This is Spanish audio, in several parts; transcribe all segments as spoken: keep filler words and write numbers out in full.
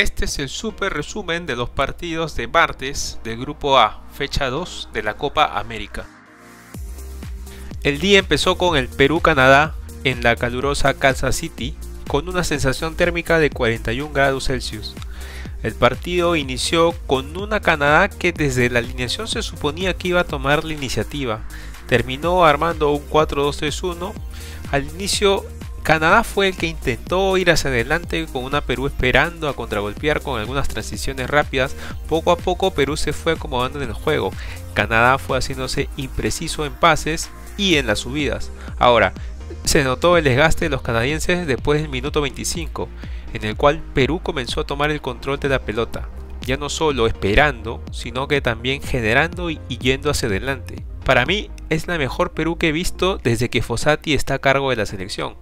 Este es el super resumen de los partidos de martes del Grupo A, fecha dos de la Copa América. El día empezó con el Perú-Canadá en la calurosa Kansas City, con una sensación térmica de cuarenta y un grados Celsius. El partido inició con una Canadá que desde la alineación se suponía que iba a tomar la iniciativa. Terminó armando un cuatro dos tres uno. Al inicio, Canadá fue el que intentó ir hacia adelante con una Perú esperando a contragolpear con algunas transiciones rápidas. Poco a poco Perú se fue acomodando en el juego. Canadá fue haciéndose impreciso en pases y en las subidas. Ahora, se notó el desgaste de los canadienses después del minuto veinticinco, en el cual Perú comenzó a tomar el control de la pelota, ya no solo esperando, sino que también generando y yendo hacia adelante. Para mí es la mejor Perú que he visto desde que Fossati está a cargo de la selección.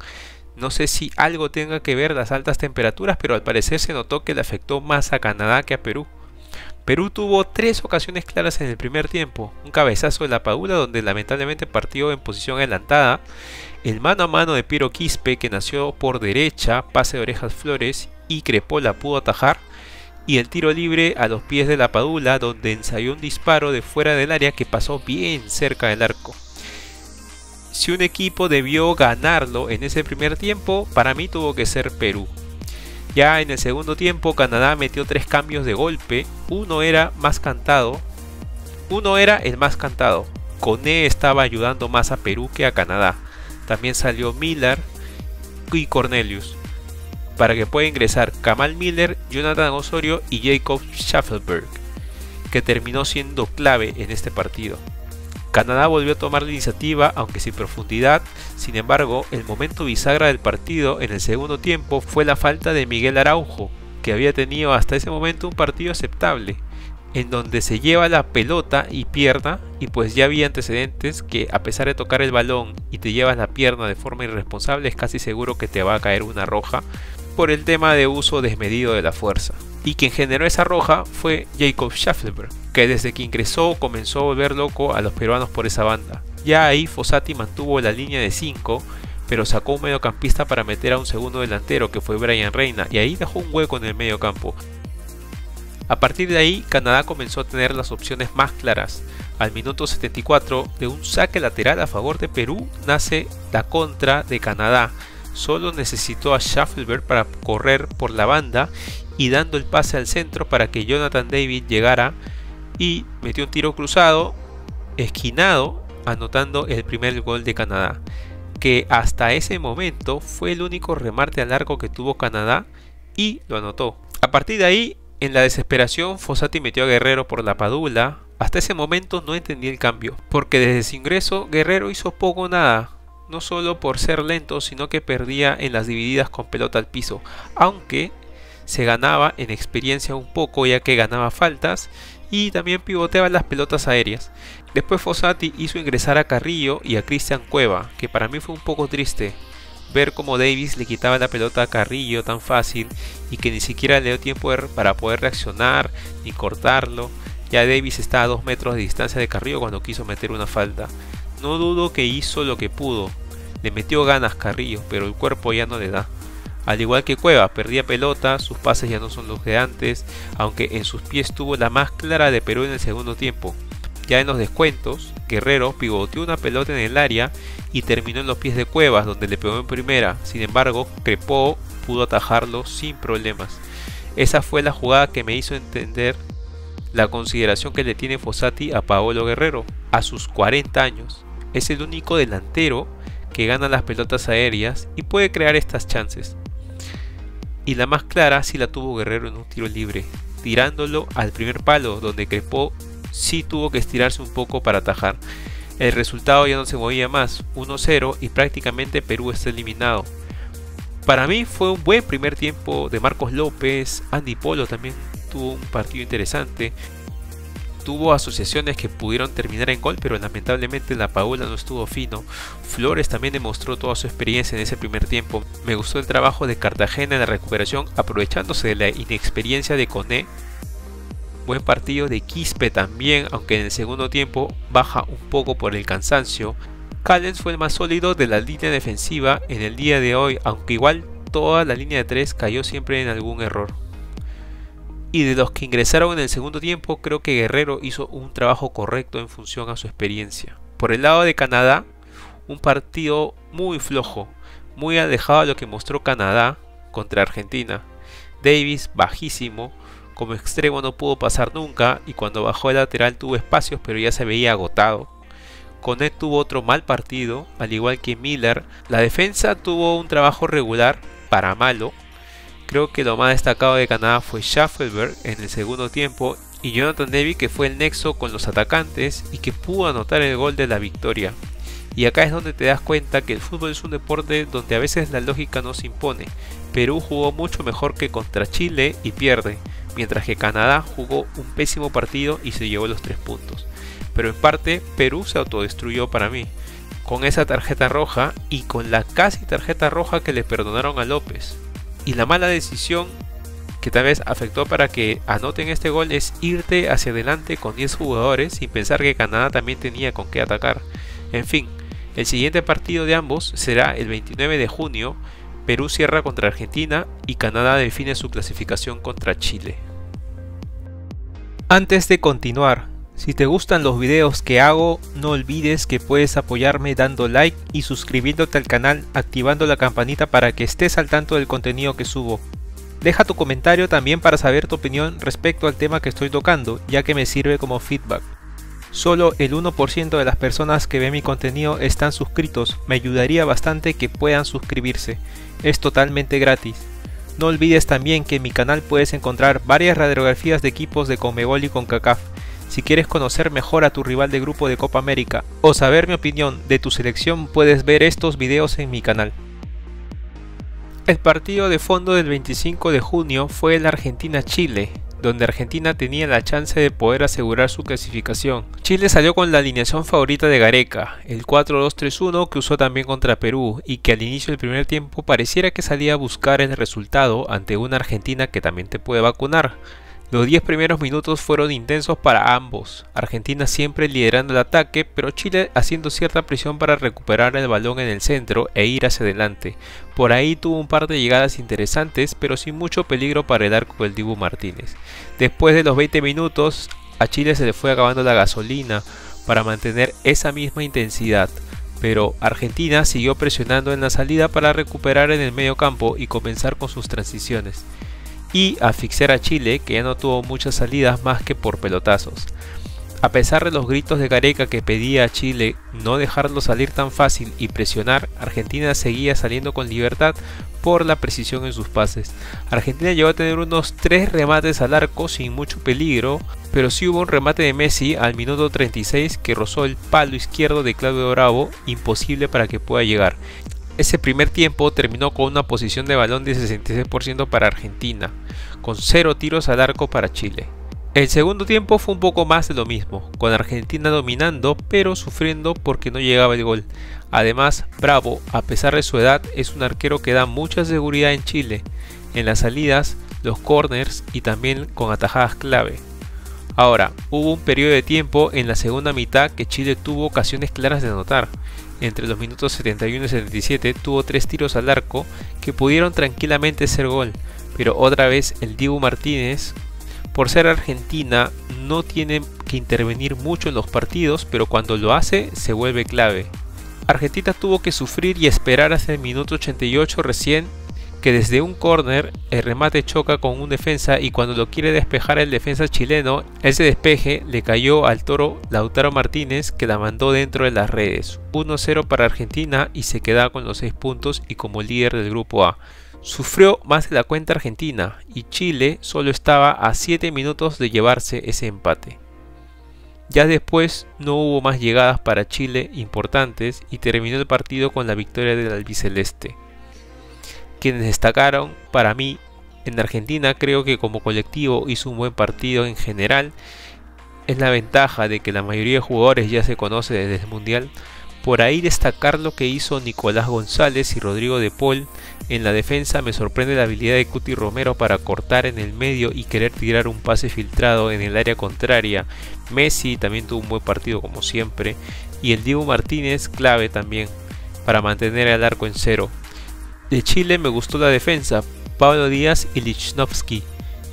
No sé si algo tenga que ver las altas temperaturas, pero al parecer se notó que le afectó más a Canadá que a Perú. Perú tuvo tres ocasiones claras en el primer tiempo, un cabezazo de Lapadula donde lamentablemente partió en posición adelantada, el mano a mano de Piero Quispe que nació por derecha, pase de Orejas Flores y Crepó la pudo atajar, y el tiro libre a los pies de Lapadula donde ensayó un disparo de fuera del área que pasó bien cerca del arco. Si un equipo debió ganarlo en ese primer tiempo, para mí tuvo que ser Perú. Ya en el segundo tiempo Canadá metió tres cambios de golpe, uno era más cantado, uno era el más cantado, Koné estaba ayudando más a Perú que a Canadá, también salió Miller y Cornelius, para que pueda ingresar Kamal Miller, Jonathan Osorio y Jacob Schaffelberg, que terminó siendo clave en este partido. Canadá volvió a tomar la iniciativa, aunque sin profundidad. Sin embargo, el momento bisagra del partido en el segundo tiempo fue la falta de Miguel Araujo, que había tenido hasta ese momento un partido aceptable, en donde se lleva la pelota y pierna, y pues ya había antecedentes que a pesar de tocar el balón y te llevas la pierna de forma irresponsable, es casi seguro que te va a caer una roja por el tema de uso desmedido de la fuerza. Y quien generó esa roja fue Jacob Schaffelberg, que desde que ingresó comenzó a volver loco a los peruanos por esa banda. Ya ahí Fossati mantuvo la línea de cinco, pero sacó un mediocampista para meter a un segundo delantero que fue Brian Reina, y ahí dejó un hueco en el mediocampo. A partir de ahí Canadá comenzó a tener las opciones más claras. Al minuto setenta y cuatro, de un saque lateral a favor de Perú, nace la contra de Canadá. Solo necesitó a Schaffelberg para correr por la banda y dando el pase al centro para que Jonathan David llegara y metió un tiro cruzado, esquinado, anotando el primer gol de Canadá, que hasta ese momento fue el único remate al arco que tuvo Canadá y lo anotó. A partir de ahí, en la desesperación, Fossati metió a Guerrero por Lapadula. Hasta ese momento no entendí el cambio, porque desde su ingreso Guerrero hizo poco o nada. No solo por ser lento, sino que perdía en las divididas con pelota al piso, aunque se ganaba en experiencia un poco ya que ganaba faltas y también pivoteaba las pelotas aéreas. Después Fossati hizo ingresar a Carrillo y a Cristian Cueva, que para mí fue un poco triste ver cómo Davies le quitaba la pelota a Carrillo tan fácil y que ni siquiera le dio tiempo para poder reaccionar ni cortarlo. Ya Davies está a dos metros de distancia de Carrillo cuando quiso meter una falta. No dudo que hizo lo que pudo, le metió ganas Carrillo, pero el cuerpo ya no le da. Al igual que Cueva, perdía pelota, sus pases ya no son los de antes, aunque en sus pies tuvo la más clara de Perú en el segundo tiempo. Ya en los descuentos, Guerrero pivoteó una pelota en el área y terminó en los pies de Cuevas, donde le pegó en primera. Sin embargo, Crepó pudo atajarlo sin problemas. Esa fue la jugada que me hizo entender la consideración que le tiene Fossati a Paolo Guerrero a sus cuarenta años. Es el único delantero que gana las pelotas aéreas y puede crear estas chances. Y la más clara sí la tuvo Guerrero en un tiro libre, tirándolo al primer palo, donde Crepó sí tuvo que estirarse un poco para atajar. El resultado ya no se movía más, uno cero, y prácticamente Perú está eliminado. Para mí fue un buen primer tiempo de Marcos López. Andy Polo también tuvo un partido interesante. Tuvo asociaciones que pudieron terminar en gol, pero lamentablemente Lapadula no estuvo fino. Flores también demostró toda su experiencia en ese primer tiempo. Me gustó el trabajo de Cartagena en la recuperación, aprovechándose de la inexperiencia de Koné. Buen partido de Quispe también, aunque en el segundo tiempo baja un poco por el cansancio. Callens fue el más sólido de la línea defensiva en el día de hoy, aunque igual toda la línea de tres cayó siempre en algún error. Y de los que ingresaron en el segundo tiempo, creo que Guerrero hizo un trabajo correcto en función a su experiencia. Por el lado de Canadá, un partido muy flojo, muy alejado de lo que mostró Canadá contra Argentina. Davies bajísimo, como extremo no pudo pasar nunca, y cuando bajó el lateral tuvo espacios pero ya se veía agotado. Koné tuvo otro mal partido, al igual que Miller. La defensa tuvo un trabajo regular para malo. Creo que lo más destacado de Canadá fue Schaffelberg en el segundo tiempo y Jonathan David, que fue el nexo con los atacantes y que pudo anotar el gol de la victoria. Y acá es donde te das cuenta que el fútbol es un deporte donde a veces la lógica no se impone. Perú jugó mucho mejor que contra Chile y pierde, mientras que Canadá jugó un pésimo partido y se llevó los tres puntos. Pero en parte Perú se autodestruyó para mí, con esa tarjeta roja y con la casi tarjeta roja que le perdonaron a López. Y la mala decisión que tal vez afectó para que anoten este gol es irte hacia adelante con diez jugadores sin pensar que Canadá también tenía con qué atacar. En fin, el siguiente partido de ambos será el veintinueve de junio. Perú cierra contra Argentina y Canadá define su clasificación contra Chile. Antes de continuar, si te gustan los videos que hago, no olvides que puedes apoyarme dando like y suscribiéndote al canal, activando la campanita para que estés al tanto del contenido que subo. Deja tu comentario también para saber tu opinión respecto al tema que estoy tocando, ya que me sirve como feedback. Solo el uno por ciento de las personas que ven mi contenido están suscritos, me ayudaría bastante que puedan suscribirse, es totalmente gratis. No olvides también que en mi canal puedes encontrar varias radiografías de equipos de Conmebol y Concacaf. Si quieres conocer mejor a tu rival de grupo de Copa América o saber mi opinión de tu selección, puedes ver estos videos en mi canal. El partido de fondo del veinticinco de junio fue el Argentina-Chile, donde Argentina tenía la chance de poder asegurar su clasificación. Chile salió con la alineación favorita de Gareca, el cuatro dos tres uno que usó también contra Perú y que al inicio del primer tiempo pareciera que salía a buscar el resultado ante una Argentina que también te puede vacunar. Los diez primeros minutos fueron intensos para ambos, Argentina siempre liderando el ataque, pero Chile haciendo cierta presión para recuperar el balón en el centro e ir hacia adelante. Por ahí tuvo un par de llegadas interesantes, pero sin mucho peligro para el arco del Dibu Martínez. Después de los veinte minutos, a Chile se le fue acabando la gasolina para mantener esa misma intensidad, pero Argentina siguió presionando en la salida para recuperar en el medio campo y comenzar con sus transiciones y asfixiar a Chile, que ya no tuvo muchas salidas más que por pelotazos. A pesar de los gritos de Gareca que pedía a Chile no dejarlo salir tan fácil y presionar, Argentina seguía saliendo con libertad por la precisión en sus pases. Argentina llegó a tener unos tres remates al arco sin mucho peligro, pero sí hubo un remate de Messi al minuto treinta y seis que rozó el palo izquierdo de Claudio Bravo, imposible para que pueda llegar. Ese primer tiempo terminó con una posición de balón de sesenta y seis por ciento para Argentina, con cero tiros al arco para Chile. El segundo tiempo fue un poco más de lo mismo, con Argentina dominando pero sufriendo porque no llegaba el gol. Además, Bravo, a pesar de su edad, es un arquero que da mucha seguridad en Chile, en las salidas, los corners y también con atajadas clave. Ahora, hubo un periodo de tiempo en la segunda mitad que Chile tuvo ocasiones claras de anotar. Entre los minutos setenta y uno y setenta y siete tuvo tres tiros al arco que pudieron tranquilamente ser gol, pero otra vez el Dibu Martínez, por ser Argentina, no tiene que intervenir mucho en los partidos, pero cuando lo hace se vuelve clave. Argentina tuvo que sufrir y esperar hasta el minuto ochenta y ocho recién, que desde un córner el remate choca con un defensa y cuando lo quiere despejar el defensa chileno, ese despeje le cayó al toro Lautaro Martínez, que la mandó dentro de las redes. uno cero para Argentina y se queda con los seis puntos y como líder del grupo A. Sufrió más de la cuenta Argentina y Chile solo estaba a siete minutos de llevarse ese empate. Ya después no hubo más llegadas para Chile importantes y terminó el partido con la victoria del albiceleste. Quienes destacaron para mí en Argentina, creo que como colectivo hizo un buen partido en general. Es la ventaja de que la mayoría de jugadores ya se conoce desde el Mundial. Por ahí destacar lo que hizo Nicolás González y Rodrigo De Paul. En la defensa me sorprende la habilidad de Cuti Romero para cortar en el medio y querer tirar un pase filtrado en el área contraria. Messi también tuvo un buen partido como siempre. Y el Dibu Martínez clave también para mantener al arco en cero. De Chile me gustó la defensa, Pablo Díaz y Lichnowski,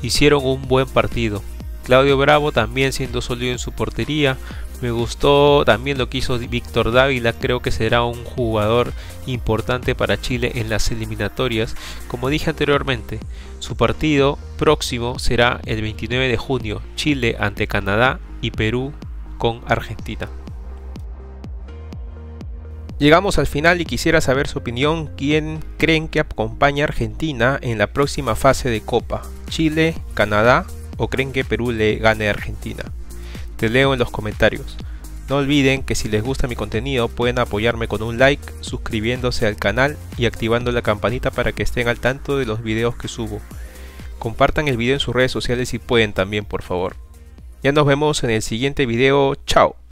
hicieron un buen partido. Claudio Bravo también siendo sólido en su portería. Me gustó también lo que hizo Víctor Dávila, creo que será un jugador importante para Chile en las eliminatorias. Como dije anteriormente, su partido próximo será el veintinueve de junio, Chile ante Canadá y Perú con Argentina. Llegamos al final y quisiera saber su opinión. ¿Quién creen que acompaña a Argentina en la próxima fase de Copa? ¿Chile, Canadá o creen que Perú le gane a Argentina? Te leo en los comentarios. No olviden que si les gusta mi contenido pueden apoyarme con un like, suscribiéndose al canal y activando la campanita para que estén al tanto de los videos que subo. Compartan el video en sus redes sociales si pueden también, por favor. Ya nos vemos en el siguiente video. Chao.